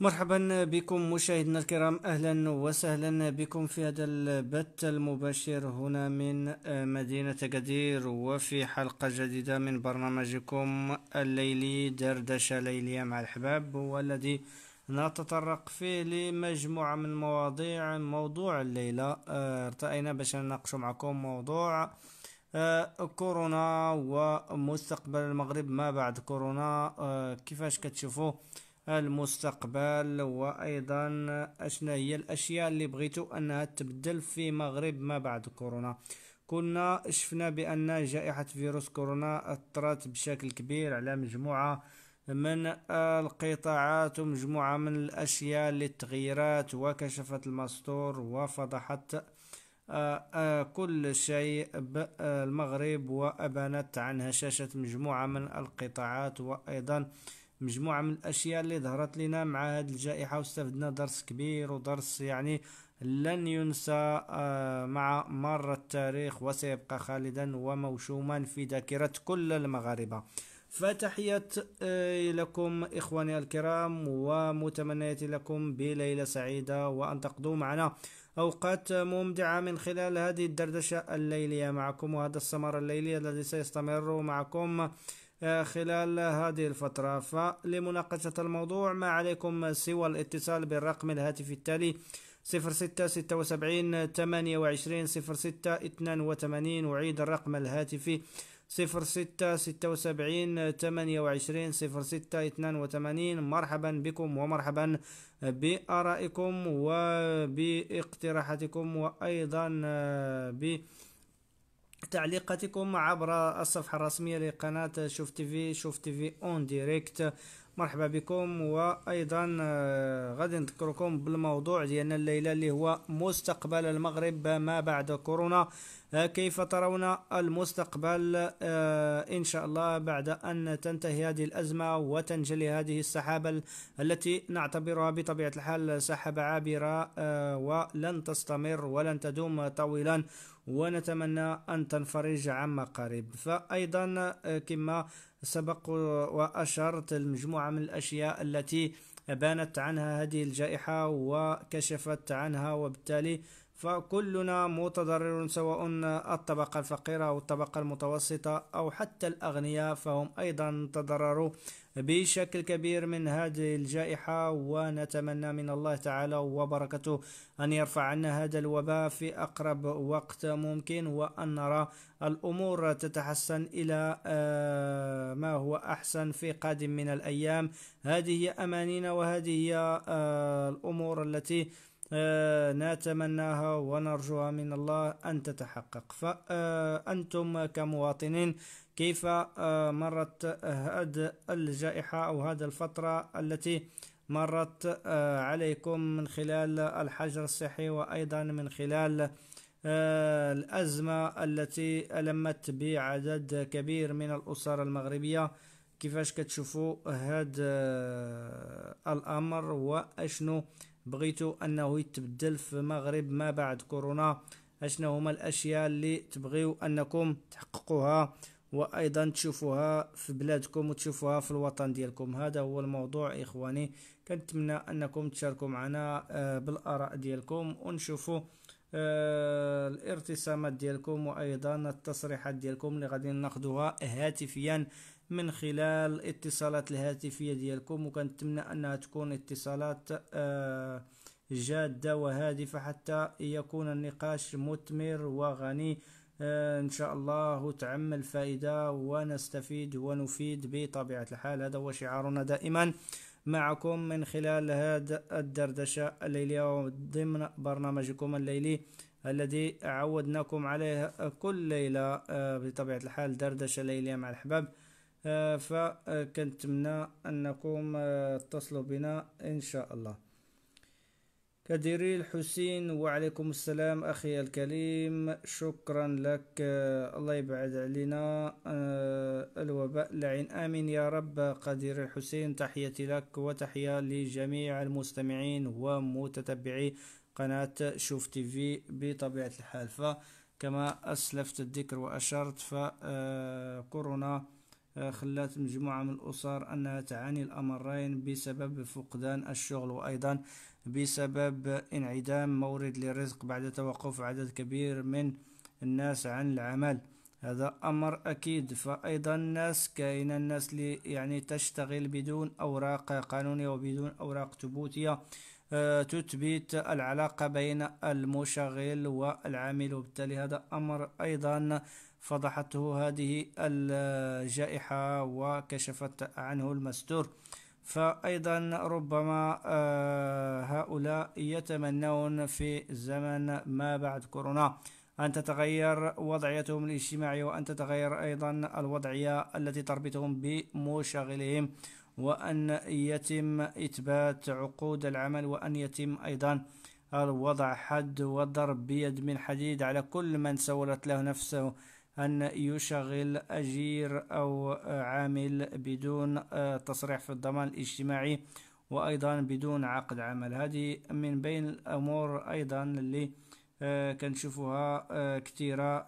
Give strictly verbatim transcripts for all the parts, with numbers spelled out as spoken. مرحبا بكم مشاهدينا الكرام، اهلا وسهلا بكم في هذا البث المباشر هنا من مدينة أكادير وفي حلقة جديدة من برنامجكم الليلي دردشة ليلية مع الأحباب، والذي نتطرق فيه لمجموعة من مواضيع. موضوع الليلة ارتأينا باش نناقشوا معكم موضوع كورونا ومستقبل المغرب ما بعد كورونا، كيفاش كتشوفوا المستقبل، وايضا اشنا هي الاشياء اللي بغيتو انها تبدل في مغرب ما بعد كورونا. كنا شفنا بان جائحة فيروس كورونا اثرت بشكل كبير على مجموعة من القطاعات ومجموعة من الاشياء اللي تغيرات وكشفت المستور وفضحت كل شيء بالمغرب وابانت عن هشاشة مجموعة من القطاعات، وايضا مجموعة من الأشياء اللي ظهرت لنا مع هذه الجائحة، واستفدنا درس كبير ودرس يعني لن ينسى مع مر التاريخ وسيبقى خالدا وموشوما في ذاكرة كل المغاربة. فتحية لكم إخواني الكرام ومتمنياتي لكم بليلة سعيدة، وأن تقضوا معنا أوقات ممتعة من خلال هذه الدردشة الليلية معكم وهذا السمر الليلي الذي سيستمر معكم خلال هذه الفترة. فلمناقشة الموضوع ما عليكم سوى الاتصال بالرقم الهاتفي التالي صفر ستة ستة وسبعين ثمانية وعشرين صفر ستة اثنين وثمانين، وعيد الرقم الهاتفي صفر ستة ستة وسبعين ثمانية وعشرين صفر ستة اثنين وثمانين. مرحبا بكم ومرحبا بآرائكم وباقتراحاتكم وأيضا ب تعليقاتكم عبر الصفحة الرسمية لقناة شوفتيفي شوفتيفي اون ديريكت. مرحبا بكم، وايضا غادي نذكركم بالموضوع ديالنا الليلة اللي هو مستقبل المغرب ما بعد كورونا، كيف ترون المستقبل ان شاء الله بعد ان تنتهي هذه الأزمة وتنجلي هذه السحابة التي نعتبرها بطبيعة الحال سحابة عابرة ولن تستمر ولن تدوم طويلا، ونتمنى أن تنفرج عما قريب. فأيضا كما سبق وأشرت المجموعة من الأشياء التي بانت عنها هذه الجائحة وكشفت عنها، وبالتالي فكلنا متضرر سواء الطبقة الفقيرة أو الطبقة المتوسطة أو حتى الأغنياء، فهم أيضا تضرروا بشكل كبير من هذه الجائحة، ونتمنى من الله تعالى وبركته أن يرفع عنا هذا الوباء في أقرب وقت ممكن، وأن نرى الأمور تتحسن إلى ما هو أحسن في قادم من الأيام. هذه هي أمانينا وهذه هي الأمور التي نتمناها ونرجوها من الله أن تتحقق. فأنتم كمواطنين كيف مرت هذه الجائحة أو هذه الفترة التي مرت عليكم من خلال الحجر الصحي، وأيضا من خلال الأزمة التي ألمت بعدد كبير من الأسر المغربية، كيفاش كتشوفوا هذا الأمر وأشنو بغيتو انه يتبدل في المغرب ما بعد كورونا، اشنو هما الاشياء اللي تبغيو انكم تحققوها وايضا تشوفوها في بلادكم وتشوفوها في الوطن ديالكم. هذا هو الموضوع اخواني، كنتمنى انكم تشاركوا معنا بالاراء ديالكم ونشوفوا الارتسامات ديالكم وايضا التصريحات ديالكم اللي غادي ناخذوها هاتفيا من خلال الاتصالات الهاتفية ديالكم، وكنتمنى انها تكون اتصالات جادة وهادفة حتى يكون النقاش مثمر وغني ان شاء الله، تعم الفائدة ونستفيد ونفيد بطبيعة الحال. هذا هو شعارنا دائما معكم من خلال هذا الدردشة الليلية ضمن برنامجكم الليلي الذي عودناكم عليه كل ليلة بطبيعة الحال، دردشة ليلية مع الأحباب. فكنتمنى انكم اتصلوا بنا ان شاء الله. كديري الحسين وعليكم السلام اخي الكريم، شكرا لك، الله يبعد علينا الوباء لعين، امين يا رب. قدير الحسين تحياتي لك وتحية لجميع المستمعين ومتتبعي قناة شوفتيفي بطبيعة الحال. فكما اسلفت الذكر واشرت فكورونا خلت مجموعة من الأسر أنها تعاني الأمرين بسبب فقدان الشغل، وأيضا بسبب انعدام مورد للرزق بعد توقف عدد كبير من الناس عن العمل. هذا أمر أكيد. فأيضا الناس كاين الناس اللي يعني تشتغل بدون أوراق قانونية وبدون أوراق ثبوتية تثبت العلاقة بين المشغل والعامل، وبالتالي هذا أمر أيضا فضحته هذه الجائحة وكشفت عنه المستور. فأيضا ربما هؤلاء يتمنون في زمن ما بعد كورونا أن تتغير وضعيتهم الاجتماعية، وأن تتغير أيضا الوضعية التي تربطهم بمشغلهم، وأن يتم إثبات عقود العمل، وأن يتم أيضا الوضع حد وضرب بيد من حديد على كل من سولت له نفسه أن يشغل أجير أو عامل بدون تصريح في الضمان الاجتماعي، وأيضا بدون عقد عمل. هذه من بين الأمور أيضا اللي كنشوفوها كثيرة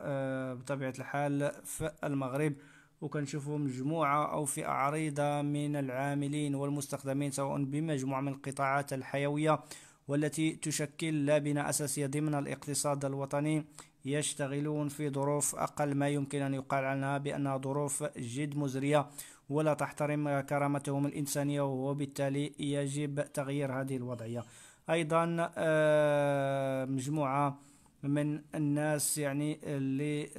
بطبيعة الحال في المغرب، وكنشوفوا مجموعة أو فئة عريضة من العاملين والمستخدمين سواء بمجموعة من القطاعات الحيوية والتي تشكل لابنة أساسية ضمن الاقتصاد الوطني يشتغلون في ظروف أقل ما يمكن أن يقال عنها بأنها ظروف جد مزرية ولا تحترم كرامتهم الإنسانية، وبالتالي يجب تغيير هذه الوضعية. أيضا مجموعة من الناس يعني اللي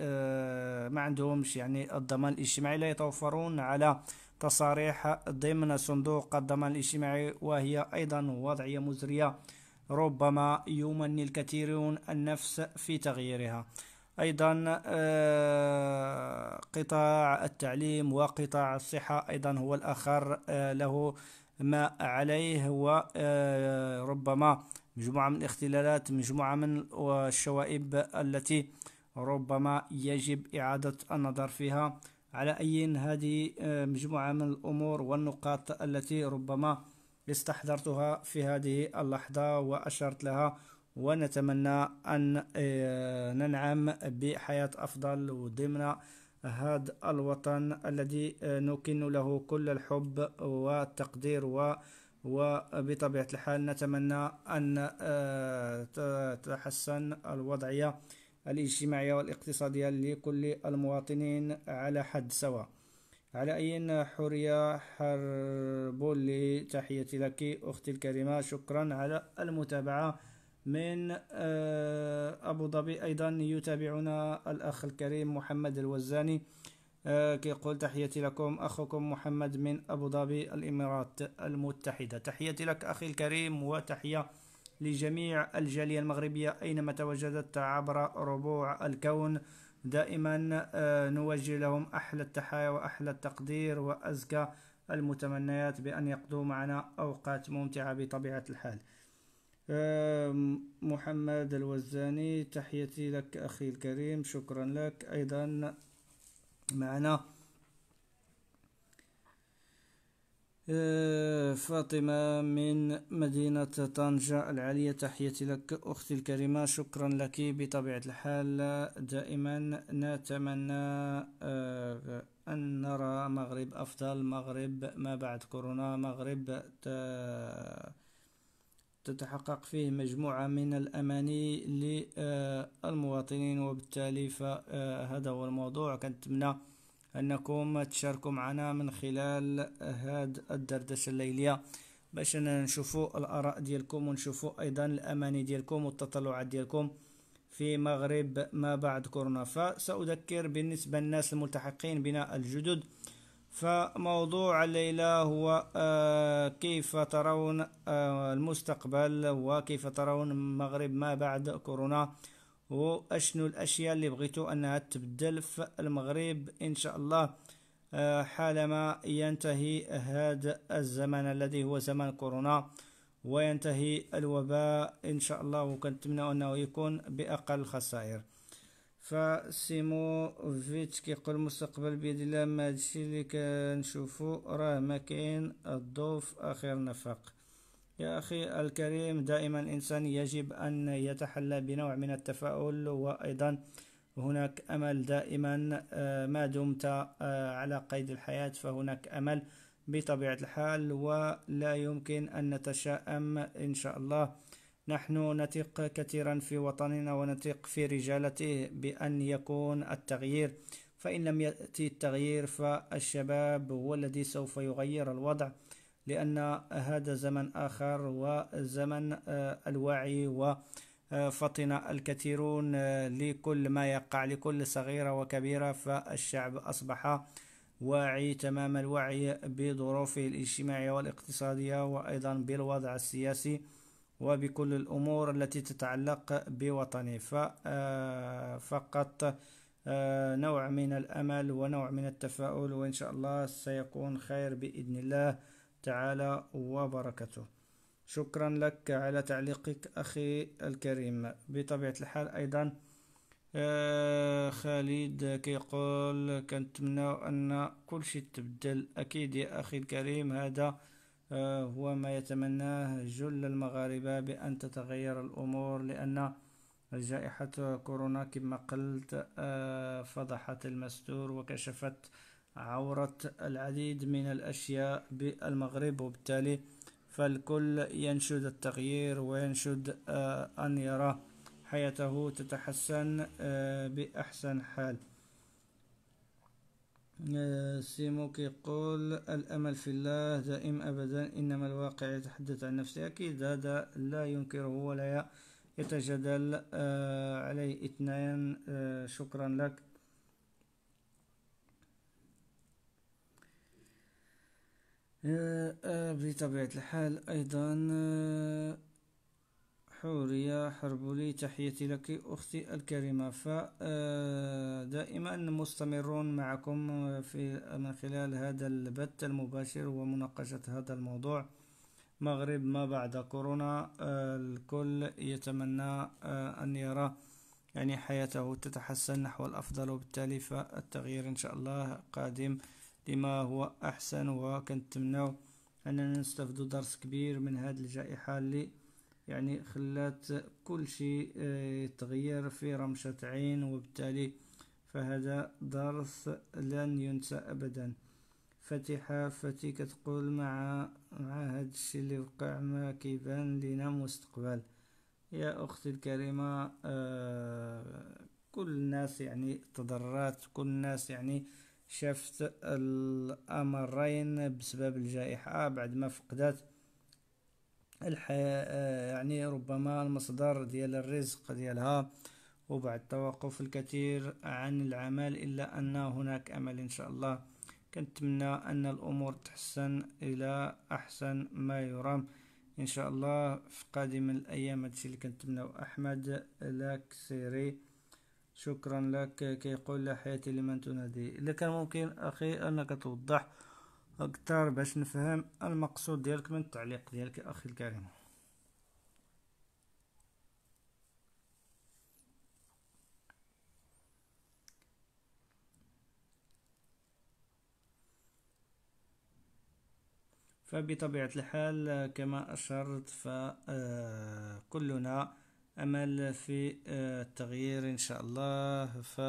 ما عندهمش يعني الضمان الاجتماعي لا يتوفرون على تصاريح ضمن صندوق الضمان الاجتماعي، وهي أيضا وضعية مزرية ربما يمني الكثيرون النفس في تغييرها. أيضا قطاع التعليم وقطاع الصحة أيضا هو الآخر له ما عليه، وربما مجموعة من الاختلالات، مجموعة من الشوائب التي ربما يجب إعادة النظر فيها. على أي هذه مجموعة من الأمور والنقاط التي ربما استحضرتها في هذه اللحظة وأشرت لها، ونتمنى أن ننعم بحياة أفضل وضمن هذا الوطن الذي نكن له كل الحب والتقدير، و وبطبيعة الحال نتمنى أن تتحسن الوضعية الاجتماعية والاقتصادية لكل المواطنين على حد سواء. على أي حورية حربولي، تحياتي لك أختي الكريمة، شكرا على المتابعة من أبو ظبي. أيضا يتابعنا الأخ الكريم محمد الوزاني، كيقول تحياتي لكم أخوكم محمد من أبو ظبي الإمارات المتحدة. تحياتي لك أخي الكريم، وتحية لجميع الجالية المغربية أينما تواجدت عبر ربوع الكون. دائما نوجه لهم أحلى التحايا وأحلى التقدير وأزكى المتمنيات بأن يقضوا معنا أوقات ممتعة بطبيعة الحال. محمد الوزاني، تحياتي لك أخي الكريم، شكرا لك. أيضا معنا فاطمة من مدينة طنجة العالية، تحياتي لك أختي الكريمة، شكرا لك. بطبيعة الحال دائما نتمنى أن نرى مغرب أفضل، مغرب ما بعد كورونا، مغرب تتحقق فيه مجموعة من الأماني للمواطنين. وبالتالي فهذا هو الموضوع، كنتمنى أنكم تشاركوا معنا من خلال هذا الدردشة الليلية باش نشوفوا الآراء ديالكم، ونشوفوا أيضا الأماني ديالكم والتطلعات ديالكم في مغرب ما بعد كورونا. فسأذكر بالنسبة للناس الملتحقين بنا الجدد، فموضوع الليلة هو كيف ترون المستقبل، وكيف ترون المغرب ما بعد كورونا، وأشنو الأشياء اللي بغيتوا أنها تبدل في المغرب إن شاء الله حالما ينتهي هذا الزمن الذي هو زمن كورونا وينتهي الوباء إن شاء الله، وكنتمنى أنه يكون بأقل الخسائر. فسيمو فيتش كيقول المستقبل بيد الله، ما هادشي اللي كنشوفو راه ما كاين الضوء في اخر نفق. يا اخي الكريم، دائما الانسان يجب ان يتحلى بنوع من التفاؤل، وايضا هناك أمل دائما ما دمت على قيد الحياة، فهناك أمل بطبيعة الحال ولا يمكن أن نتشائم إن شاء الله. نحن نثق كثيرا في وطننا ونثق في رجالته بأن يكون التغيير، فإن لم يأتي التغيير فالشباب هو الذي سوف يغير الوضع، لأن هذا زمن آخر وزمن الوعي وفطن الكثيرون لكل ما يقع، لكل صغيرة وكبيرة، فالشعب أصبح واعي تمام الوعي بظروفه الاجتماعية والاقتصادية وأيضا بالوضع السياسي وبكل الأمور التي تتعلق بوطنه. فقط نوع من الأمل ونوع من التفاؤل، وإن شاء الله سيكون خير بإذن الله تعالى وبركته. شكرا لك على تعليقك أخي الكريم. بطبيعة الحال أيضا خالد كيقول كنتمنى أن كل شيء تبدل. أكيد يا أخي الكريم، هذا هو ما يتمناه جل المغاربة، بأن تتغير الأمور، لأن جائحة كورونا كما قلت فضحت المستور وكشفت عورة العديد من الأشياء بالمغرب، وبالتالي فالكل ينشد التغيير وينشد أن يرى حياته تتحسن بأحسن حال. سيمو كيقول الأمل في الله دائم أبدا، إنما الواقع يتحدث عن نفسه. أكيد هذا لا ينكره ولا يتجدل عليه اثنان. شكرا لك. بطبيعة الحال أيضا حورية حربولي تحياتي لك أختي الكريمة. فدائما مستمرون معكم في من خلال هذا البث المباشر ومناقشة هذا الموضوع، مغرب ما بعد كورونا. الكل يتمنى أن يرى يعني حياته تتحسن نحو الأفضل، وبالتالي فالتغيير إن شاء الله قادم لما هو أحسن. وكنتمنى أننا نستفدوا درس كبير من هذه الجائحة اللي يعني خلات كل شيء يتغير في رمشة عين، وبالتالي فهذا درس لن ينسى أبدا. فتحة فتي كتقول مع مع هذا الشيء اللي وقع ما كيبان لنا مستقبل. يا أختي الكريمة، آه كل الناس يعني تضررت، كل الناس يعني شفت الأمرين بسبب الجائحة، بعد ما فقدت الحياة يعني ربما المصدر ديال الرزق ديالها، وبعد توقف الكثير عن العمل، إلا أن هناك أمل إن شاء الله. كنتمنى أن الأمور تحسن إلى أحسن ما يرام إن شاء الله في قادم الأيام. هادشي اللي كنتمناو. أحمد لك سيري شكرا لك. كيقول لا حياتي لمن تنادي. إلا كان ممكن أخي أنك توضح أكثر باش نفهم المقصود ديالك من التعليق ديالك أخي الكريم. فبطبيعة الحال كما أشرت فكلنا أمل في التغيير إن شاء الله. ف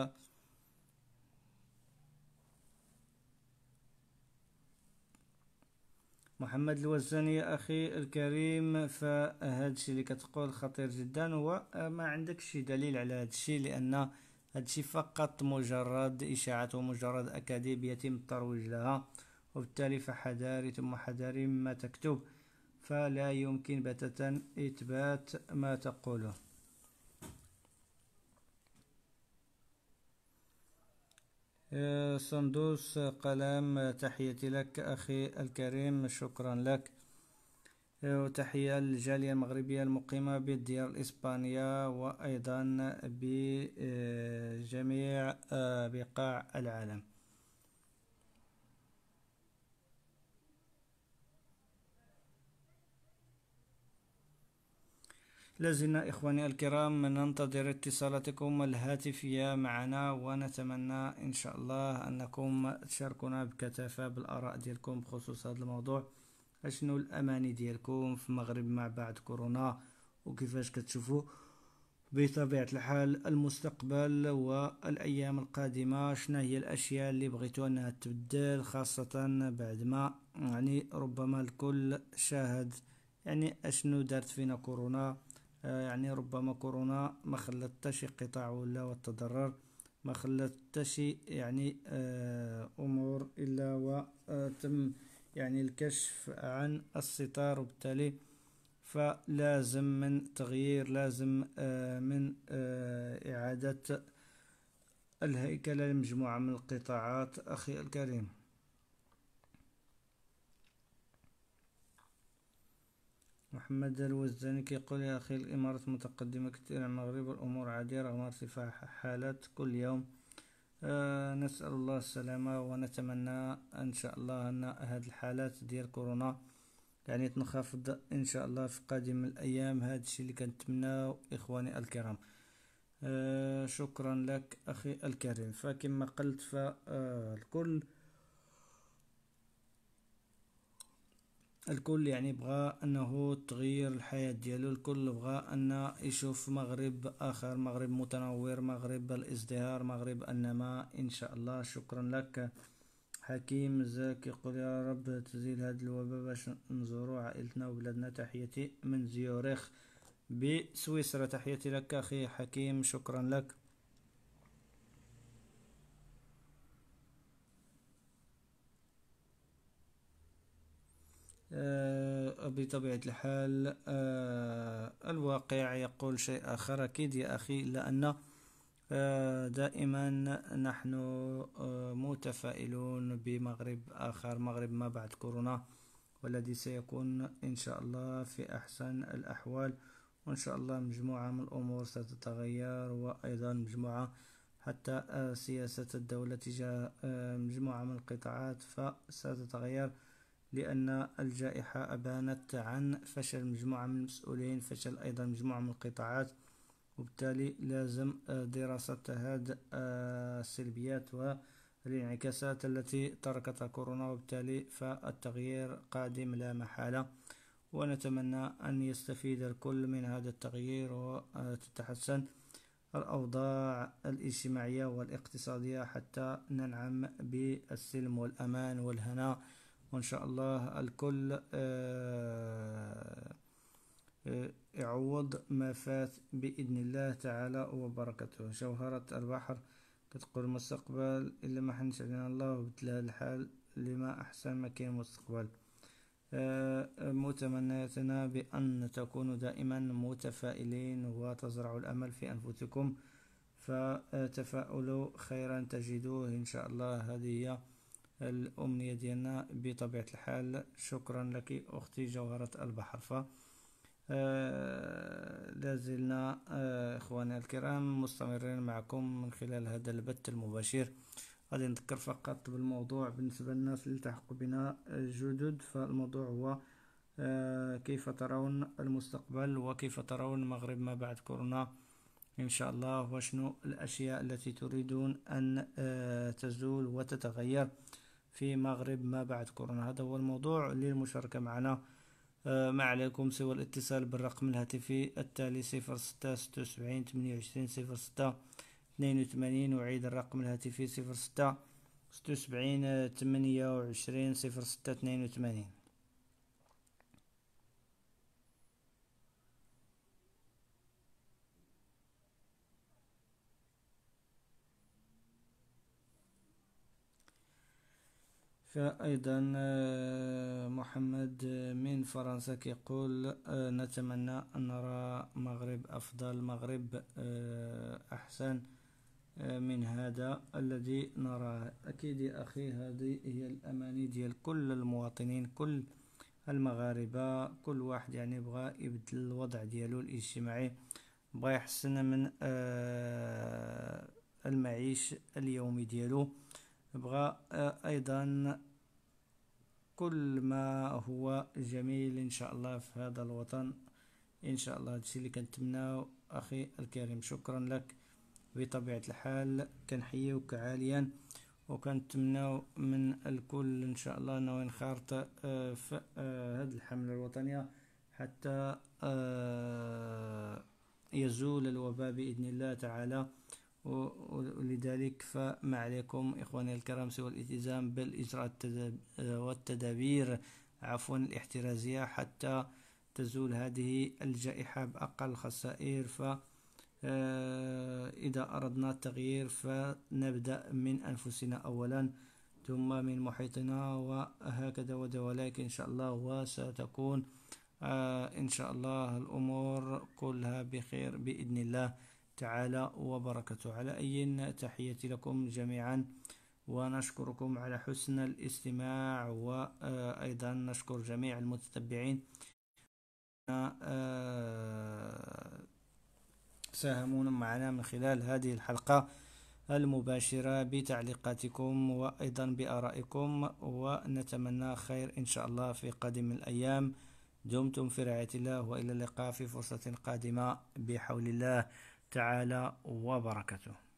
محمد الوزاني يا أخي الكريم، فهذا الشيء اللي كتقول خطير جدا، وما عندك شي دليل على هذا الشيء، لأن هذا الشيء فقط مجرد إشاعات ومجرد أكاذيب يتم الترويج لها، وبالتالي فحذاري ثم حذاري مما تكتب، فلا يمكن بتاتا إثبات ما تقوله. صندوس قلم تحياتي لك أخي الكريم، شكرا لك. وتحية للجالية المغربية المقيمة بالديار الإسبانية وأيضا بجميع بقاع العالم. لازلنا إخواني الكرام ننتظر اتصالاتكم الهاتفية معنا، ونتمنى إن شاء الله أنكم تشاركونا بكثافة بالآراء ديالكم بخصوص هذا الموضوع. أشنو الأماني ديالكم في المغرب مع بعد كورونا، وكيفاش كتشوفوا بطبيعة الحال المستقبل والأيام القادمة. شنو هي الأشياء اللي بغيتو أنها تبدل، خاصة بعد ما يعني ربما الكل شاهد يعني أشنو دارت فينا كورونا. يعني ربما كورونا ما خلت تشي قطاع ولا والتضرر، ما خلت تشي يعني أمور إلا وتم يعني الكشف عن الستار، وبالتالي فلازم من تغيير، لازم من إعادة الهيكلة لمجموعة من القطاعات. أخي الكريم، محمد الوزاني كيقول يا أخي الإمارات متقدمة كثيرا، المغرب والأمور عادية رغم ارتفاع حالات كل يوم. أه نسأل الله السلامة، ونتمنى أن شاء الله أن هذه الحالات ديال كورونا يعني تنخفض إن شاء الله في قادم الأيام. هذا الشيء اللي كنتمناه إخواني الكرام. أه شكرا لك أخي الكريم. فكما قلت فالكل الكل يعني بغى انه تغير الحياة ديالو، الكل بغى ان يشوف مغرب اخر، مغرب متنور، مغرب الازدهار، مغرب النماء ان شاء الله. شكرا لك حكيم زاك يقول يا رب تزيل هاد الوباء باش نزورو عائلتنا وبلادنا. تحياتي من زيوريخ بسويسرا. تحياتي لك اخي حكيم، شكرا لك. أه بطبيعة الحال أه الواقع يقول شيء آخر أكيد يا أخي، لأن أه دائما نحن أه متفائلون بمغرب آخر، مغرب ما بعد كورونا، والذي سيكون إن شاء الله في أحسن الأحوال، وإن شاء الله مجموعة من الأمور ستتغير، وأيضا مجموعة حتى أه سياسة الدولة تجاه أه مجموعة من القطاعات فستتغير، لأن الجائحة أبانت عن فشل مجموعة من المسؤولين، فشل أيضا مجموعة من القطاعات، وبالتالي لازم دراسة هذه السلبيات والانعكاسات التي تركتها كورونا، وبالتالي فالتغيير قادم لا محالة، ونتمنى أن يستفيد الكل من هذا التغيير وتتحسن الأوضاع الاجتماعية والاقتصادية حتى ننعم بالسلم والأمان والهناء، وإن شاء الله الكل يعوض ما فات بإذن الله تعالى وبركاته. جوهرة البحر كتقول المستقبل إلا ما حنش علينا الله، وبدل هذا الحال لما أحسن ما كاين مستقبل. متمنياتنا بأن تكونوا دائما متفائلين وتزرعوا الأمل في أنفسكم، فتفاؤلوا خيرا تجدوه إن شاء الله. هذه هي الأمنية ديالنا بطبيعة الحال. شكرا لك أختي جوهرة البحر. ف لازلنا إخواني الكرام مستمرين معكم من خلال هذا البث المباشر. غادي نذكر فقط بالموضوع بالنسبة للناس اللي التحقوا بنا جدد، فالموضوع هو كيف ترون المستقبل، وكيف ترون المغرب ما بعد كورونا إن شاء الله، وشنو الأشياء التي تريدون أن تزول وتتغير في مغرب ما بعد كورونا. هذا هو الموضوع للمشاركة معنا. أه ما عليكم سوى الاتصال بالرقم الهاتفي التالي صفر ستة ستة وسبعين ثمانية وعشرين صفر ستة اثنين وثمانين. أعيد الرقم الهاتفي صفر ستة ستة وسبعين ثمانية وعشرين صفر ستة اثنين وثمانين. فأيضا محمد من فرنسا كيقول نتمنى أن نرى مغرب أفضل، مغرب أحسن من هذا الذي نراه. أكيد يا أخي هذه هي الأماني ديال كل المواطنين، كل المغاربة، كل واحد يعني بغى يبدل الوضع ديالو الاجتماعي، بغى يحسن من المعيش اليومي ديالو، بغى أيضا كل ما هو جميل إن شاء الله في هذا الوطن إن شاء الله. هادشي اللي كنتمناو أخي الكريم. شكرا لك بطبيعة الحال، كنحييوك عاليا، وكنتمناو من الكل إن شاء الله أنه ينخرط في هاد الحملة الوطنية حتى يزول الوباء بإذن الله تعالى. ولذلك فما عليكم إخواني الكرام سوى الالتزام بالإجراءات والتدابير عفوا الاحترازية حتى تزول هذه الجائحة بأقل الخسائر. فإذا أردنا التغيير فنبدأ من أنفسنا أولا ثم من محيطنا وهكذا وذلك إن شاء الله، وستكون إن شاء الله الأمور كلها بخير بإذن الله تعالى وبركاته. على أي تحياتي لكم جميعا ونشكركم على حسن الاستماع، وأيضا نشكر جميع المتتبعين ساهمون معنا من خلال هذه الحلقة المباشرة بتعليقاتكم وأيضا بآرائكم، ونتمنى خير إن شاء الله في قادم الأيام. دمتم في رعاية الله، وإلى اللقاء في فرصة قادمة بحول الله تعالى وبركاته.